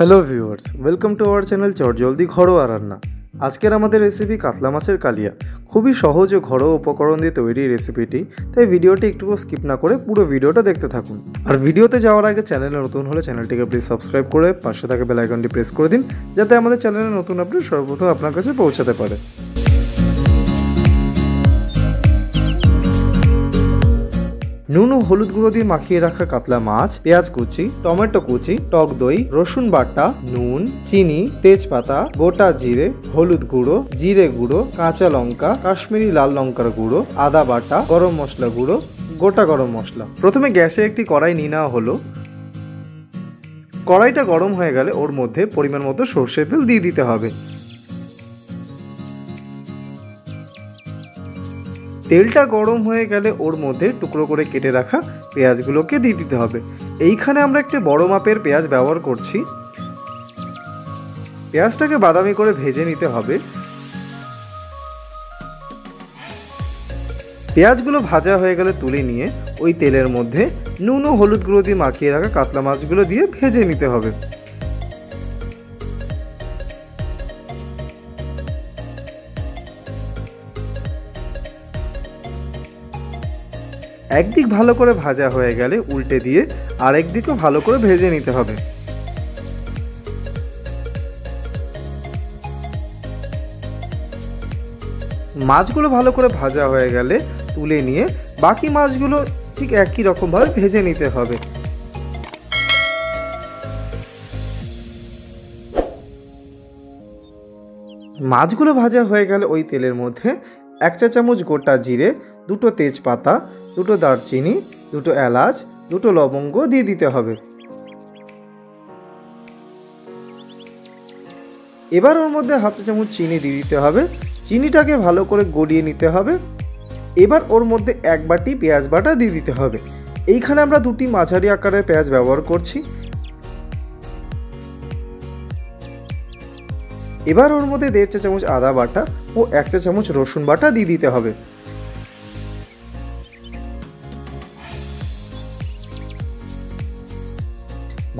Hello viewers, welcome to our channel चटजल्दी घरोया रान्ना। आजकेर आमादेर रेसिपि कातला माछेर कालिया। खूबई सहज ओ घरोया उपकरण दिये तैरी रेसिपिटी, ताई भिडियोटी एकटुओ स्किप ना करे पुरो भिडियोटा देखते थाकुन। आर भिडियोते जाओयार आगे चैनेले नतुन होले चैनलटिके प्लिज सबस्क्राइब करे पाशे थाका बेल आइकनटी प्रेस करे दिन, जाते आमादेर चैनेले नतुन अपडेट सर्वप्रथम आपनार काछे पौंछाते पारे। नुन और हलुद गुड़ो दिए माखिए रखा कातला माछ, प्याज कुचि, टमेटो कुचि, टक दई, रसुन बाटा, नून, चीनी, तेजपाता, गोटा जिरे, हलुद गुड़ो, जिरे गुड़ो, काँचा लंका, काश्मीरी लाल लंकार गुड़ो, आदा बाटा, गरम मसला गुड़ो, गोटा गरम मसला। प्रथमे गैसे एकटी कड़ाई निये नेওয়া हलो। कड़ाईटा गरम हो गेले ओर मध्य परिमाण मतो सर्षे तेल दिए दिते हबे। तेलटा गरम हो गेले ओर मध्य टुकरो करे केटे रखा पेंयाजगुलोके दिए दिते हबे। एइखाने आमरा एकटा बड़ो मापेर पेंयाज व्यवहार करछि। पेंयाजटाके बादामी करे भेजे निते हबे। पेंयाजगुलो भाजा हो गेले तुले निये ओई तेलेर मध्य नुन ओ हलुद गुँड़ो दिए माखिए रखा कातला माछगुलो दिए भेजे निते हबे। एक दिक भालो करे भाजा होये गेले उल्टे दिए और एक दिको भालो करे भेजे निते हबे। माछगुलो भालो करे भाजा होये गेले तुले निये बाकी माछगुलो ठीक एक ही रकम भावे भेजे निते हबे। माछगुलो भाजा होये गेले ओई तेलेर मध्य एक चा चामच गोटा जिरे, दुटो तेजपाता, दुटो दारचिनी, दुटो एलाच, दुटो लवंग दिए दीते हबे। एबार ओर मध्य हाफ चा चामच चीनी दिए दीते हबे। चीनीटाके भालो करे गलिए निते हबे। एबार ओर मध्य एक बाटी पेंयाज बाटा दिए दीते हबे। एइखाने आमरा दुटी माझारि आकारेर पेंयाज व्यवहार करछि। एबार ओर मध्य देड़ चा चामच आदा बाटा और एक चा चामच रसुन बाटा दिए दीते हबे।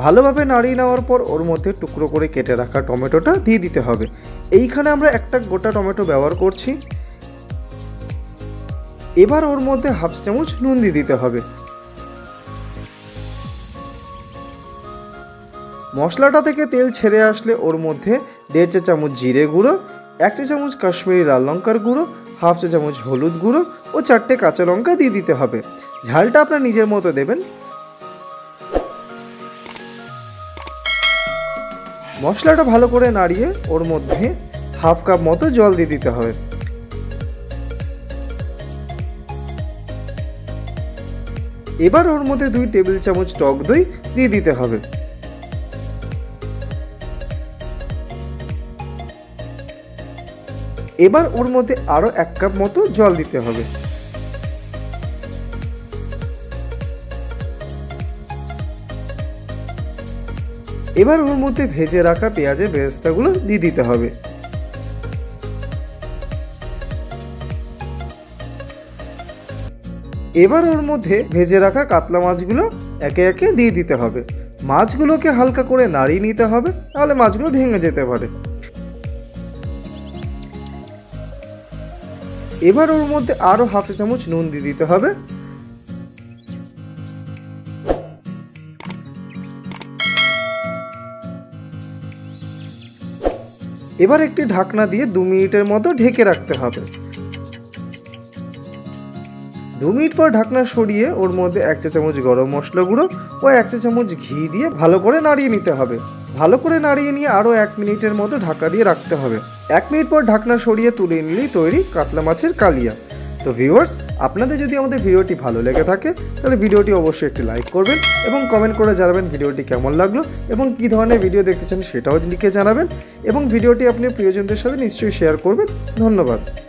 ভালোভাবে নাড়িয়ে নেওয়ার পর ওর মধ্যে টুকরো করে কেটে রাখা টমেটোটা দিয়ে দিতে হবে। এইখানে আমরা একটা গোটা টমেটো ব্যবহার করছি। এবার ওর মধ্যে হাফ চামচ নুন দিয়ে দিতে হবে। মশলাটা থেকে তেল ছেড়ে আসলে ওর মধ্যে দেড় চা চামচ জিরে গুঁড়ো, এক চা চামচ কাশ্মীরি লাল লঙ্কার গুঁড়ো, হাফ চা চামচ হলুদ গুঁড়ো ও চারটে কাঁচা লঙ্কা দিয়ে দিতে হবে। ঝালটা আপনার নিজের মতো দেবেন। मसलाटा भालो करे नाड़िए और मध्य हाफ कप मतो जल दिए दीते हबे। एबार ओर मध्य 2 टेबिल चामच टक दई दिए दीते हबे। एबार ओर मध्य आरो 1 कप मतो जल दीते हबे। এবার ওর মধ্যে ভেজে রাখা পেঁয়াজের বেরেস্তাগুলো দিয়ে দিতে হবে। এবার ওর মধ্যে ভেজে রাখা কাতলা মাছগুলো একে একে দিয়ে দিতে হবে। মাছগুলোকে হালকা করে নাড়িয়ে নিতে হবে, তাহলে মাছগুলো ভেঙে যেতে পারে। এবার ওর মধ্যে আরো হাফ চামচ নুন দিয়ে দিতে হবে। এবার একটি ঢাকনা দিয়ে 2 মিনিটের মতো ঢেকে রাখতে হবে। 2 মিনিট পর ঢাকনা সরিয়ে ওর মধ্যে 1 চা চামচ গরম মশলা গুঁড়ো ও 1 চা চামচ ঘি দিয়ে ভালো করে নাড়িয়ে নিতে হবে। ভালো করে নাড়িয়ে নিয়ে আরো 1 মিনিটের মতো ঢাকা দিয়ে রাখতে হবে। 1 মিনিট পর ঢাকনা সরিয়ে তুলে নিলেই তৈরি কাতলা মাছের কালিয়া। তো ভিউয়ার্স, আপনাদের যদি আমাদের ভিডিওটি ভালো লেগে থাকে তাহলে ভিডিওটি অবশ্যই একটি লাইক করবেন এবং কমেন্ট করে জানাবেন ভিডিওটি কেমন লাগলো এবং কী ধরনের ভিডিও দেখতে চান সেটাও লিখে জানাবেন এবং ভিডিওটি আপনি প্রিয়জনদের সাথে নিশ্চয়ই শেয়ার করবেন। ধন্যবাদ।